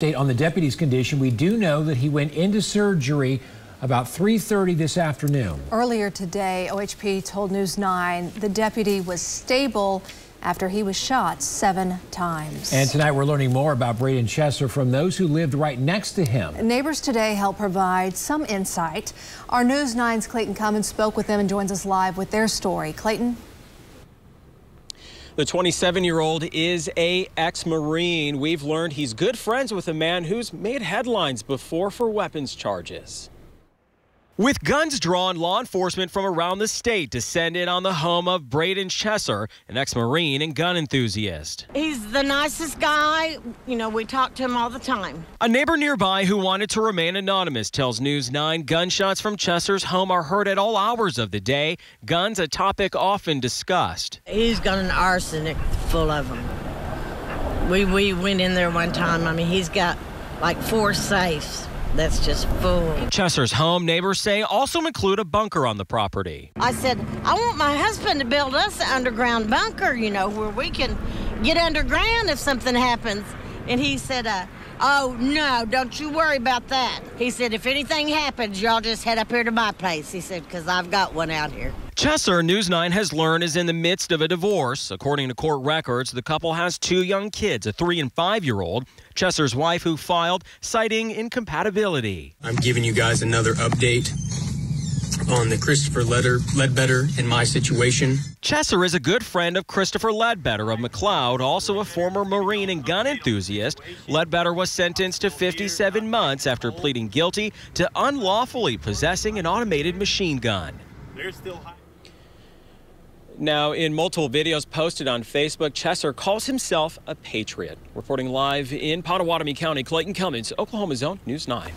Update on the deputy's condition. We do know that he went into surgery about 3:30 this afternoon. Earlier today, OHP told News 9 the deputy was stable after he was shot 7 times. And tonight we're learning more about Braedon Chesser from those who lived right next to him. Neighbors today help provide some insight. Our News 9's Clayton Cummins spoke with them and joins us live with their story. Clayton? The 27-year-old is a ex-Marine. We've learned he's good friends with a man who's made headlines before for weapons charges. With guns drawn, law enforcement from around the state descend in on the home of Braedon Chesser, an ex-Marine and gun enthusiast. He's the nicest guy. You know, we talk to him all the time. A neighbor nearby who wanted to remain anonymous tells News 9 gunshots from Chesser's home are heard at all hours of the day. Guns, a topic often discussed. He's got an arsenic full of them. We went in there one time. I mean, he's got like 4 safes. That's just full. Chesser's home, neighbors say, also include a bunker on the property. I said, I want my husband to build us an underground bunker, you know, where we can get underground if something happens. And he said, oh, no, don't you worry about that. He said, if anything happens, y'all just head up here to my place. He said, because I've got one out here. Chesser, News 9 has learned, is in the midst of a divorce. According to court records, the couple has 2 young kids, a 3- and 5-year-old. Chesser's wife, who filed, citing incompatibility. I'm giving you guys another update on the Christopher Ledbetter and my situation. Chesser is a good friend of Christopher Ledbetter of McLeod, also a former Marine and gun enthusiast. Ledbetter was sentenced to 57 months after pleading guilty to unlawfully possessing an automated machine gun. They're still high. Now, in multiple videos posted on Facebook, Chesser calls himself a patriot. Reporting live in Pottawatomie County, Clayton Cummins, Oklahoma Zone, News 9.